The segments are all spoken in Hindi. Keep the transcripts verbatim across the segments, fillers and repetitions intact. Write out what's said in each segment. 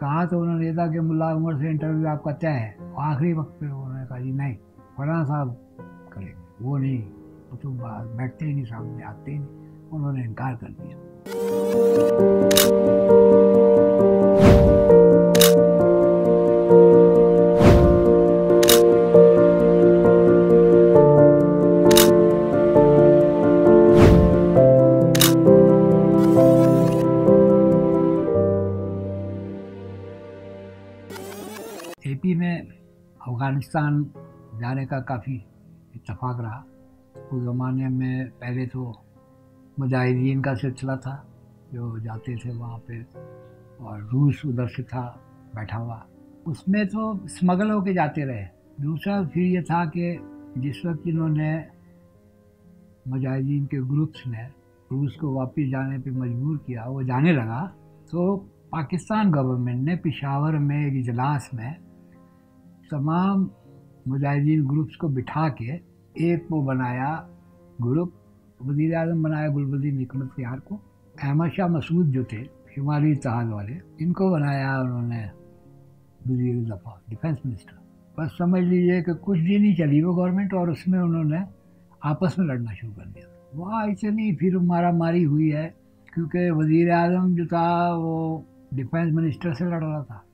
कहा तो उन्होंने था कि मुल्ला उमर से इंटरव्यू आपका तय है। आखिरी वक्त पे उन्होंने कहा जी नहीं, फलां साहब करेंगे, वो नहीं, वो तो बैठते ही नहीं, सामने आते ही नहीं, उन्होंने इनकार कर दिया। एपी में अफगानिस्तान जाने का काफ़ी इत्तफाक रहा। उस ज़माने में पहले तो मुजाहिदीन का सिलसिला था जो जाते थे वहाँ पे, और रूस उधर से था बैठा हुआ, उसमें तो स्मगल होके जाते रहे। दूसरा फिर ये था कि जिस वक्त इन्होंने मुजाहिदीन के ग्रुप्स ने रूस को वापस जाने पे मजबूर किया, वो जाने लगा, तो पाकिस्तान गवर्नमेंट ने पेशावर में एक इजलास में तमाम मुजाहिदीन ग्रुप्स को बिठा के एक वो बनाया ग्रुप, वज़ीर आज़म बनाया गुलबुद्दीन हिकमतयार को, अहमद शाह मसूद जो थे शुमाली इत्तेहाद वाले, इनको बनाया उन्होंने वज़ीर दफ़ा, डिफेंस मिनिस्टर। बस समझ लीजिए कि कुछ दिन ही चली वो गवर्नमेंट और उसमें उन्होंने आपस में लड़ना शुरू कर दिया। वहाँ इतनी फिर मारा मारी हुई है क्योंकि वज़ीर आज़म जो था वो डिफेंस मिनिस्टर से लड़ रहा था,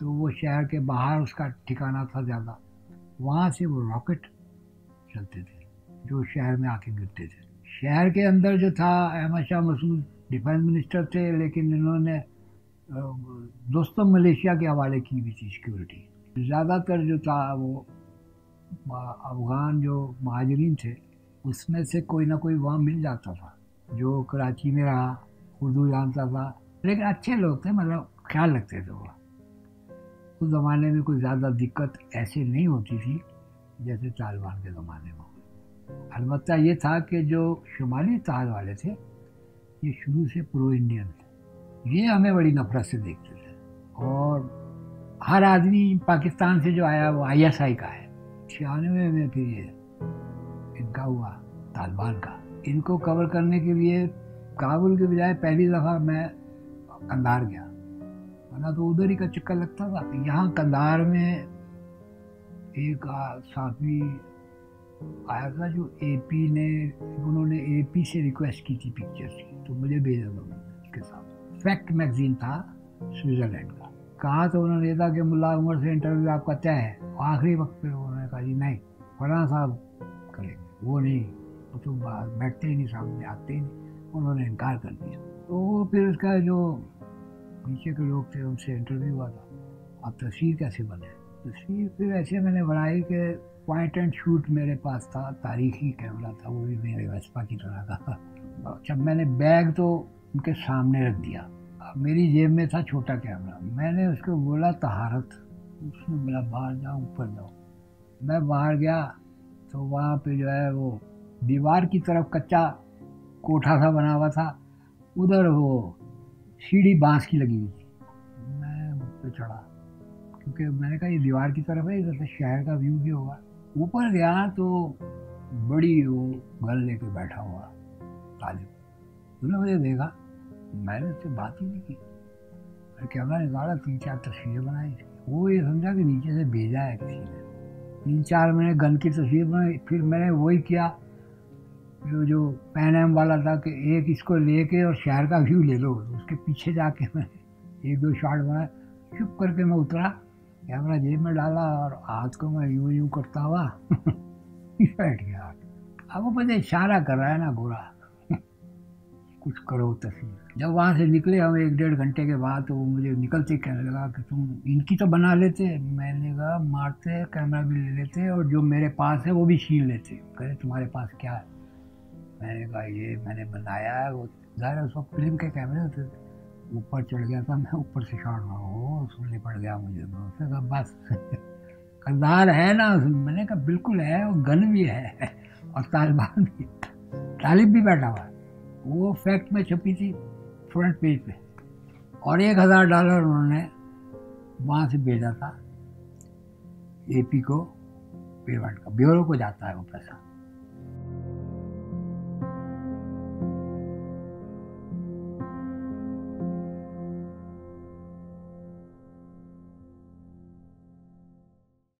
तो वो शहर के बाहर उसका ठिकाना था ज़्यादा, वहाँ से वो रॉकेट चलते थे जो शहर में आके गिरते थे। शहर के अंदर जो था अहमद शाह मसूद डिफेंस मिनिस्टर थे, लेकिन इन्होंने दोस्तों मलेशिया के हवाले की भी थी सिक्योरिटी। ज़्यादातर जो था वो अफ़गान जो महाजरीन थे उसमें से कोई ना कोई वहाँ मिल जाता था जो कराची में रहा, उर्दू जानता था, लेकिन अच्छे लोग थे, मतलब ख्याल रखते थे। वह उस ज़माने में कोई ज़्यादा दिक्कत ऐसे नहीं होती थी जैसे तालिबान के ज़माने में। अलबत्ता ये था कि जो शुमाली इत्तेहाद वाले थे ये शुरू से प्रो इंडियन थे, ये हमें बड़ी नफरत से देखते थे, और हर आदमी पाकिस्तान से जो आया वो आई एस आई का है। छियानवे में फिर ये इनका हुआ तालिबान का, इनको कवर करने के लिए काबुल के बजाय पहली दफ़ा मैं कंधार गया, वरना तो उधर ही का चक्कर लगता था। यहाँ कंधार में एक साफी आया था जो एपी ने, उन्होंने एपी से रिक्वेस्ट की थी पिक्चर्स की, तो मुझे भेजा था उसके साथ। फैक्ट मैगज़ीन था स्विट्ज़रलैंड का। कहा तो उन्होंने था कि मुल्ला उमर से इंटरव्यू आपका तय है। आखिरी वक्त पे उन्होंने कहा जी नहीं, फलां साहब करेंगे, वो नहीं, वो तो बैठते ही नहीं, सामने आते ही नहीं, उन्होंने इनकार कर दिया। तो वो फिर उसका जो नीचे के लोग थे उनसे इंटरव्यू हुआ था। अब तस्वीर कैसे बने, तस्वीर फिर ऐसे मैंने बनाई कि पॉइंट एंड शूट मेरे पास था, तारीखी कैमरा था, वो भी मेरे वेस्पा की तरह था। जब मैंने बैग तो उनके सामने रख दिया, अब मेरी जेब में था छोटा कैमरा, मैंने उसको बोला तहारत, उसने बोला बाहर जाओ, ऊपर जाओ। मैं बाहर गया तो वहाँ पे जो है वो दीवार की तरफ कच्चा कोठा सा बना हुआ था, उधर वो सीढ़ी बाँस की लगी हुई थी, मैं उस पर चढ़ा क्योंकि मैंने कहा ये दीवार की तरफ है, इधर से शहर का व्यू भी होगा। ऊपर गया तो बड़ी वो गन लेके बैठा हुआ तालिब, उन्होंने मुझे देखा, मैंने उससे बात ही नहीं की, और कैमरा निकाला, तीन चार तस्वीरें बनाई। वो ये समझा कि नीचे से भेजा है किसी ने, तीन चार मैंने गन की तस्वीर बनाई। फिर मैंने वही किया जो जो पैनम वाला था कि एक इसको ले के और शहर का व्यू ले लो, उसके पीछे जाके मैंने एक दो शॉट बनाए। चुप करके मैं उतरा, कैमरा जेब में डाला और हाथ को मैं यूं यूं करता हुआ बैठ गया। अब वो मुझे इशारा कर रहा है ना गोरा कुछ करो तस्वीर। जब वहाँ से निकले हम एक डेढ़ घंटे के बाद, तो वो मुझे निकलते कहने लगा कि तुम इनकी तो बना लेते। मैंने कहा मारते कैमरा भी ले लेते और जो मेरे पास है वो भी छीन लेते। कहे तुम्हारे पास क्या है? मैंने कहा ये मैंने बनाया है। वो ज़ाहिर है उस वक्त फिल्म के कैमरे होते थे, ऊपर चढ़ गया था मैं, ऊपर से शॉट मारा, हो सुनने पड़ गया मुझे। उसने कहा बस कंधार है ना? मैंने कहा बिल्कुल है, और गन भी है और तालिबान भी, तालिब भी बैठा हुआ। वो फैक्ट में छपी थी फ्रंट पेज पे, और एक हज़ार डॉलर उन्होंने वहाँ से भेजा था एपी को पेमेंट का, ब्यूरो को जाता है वो पैसा।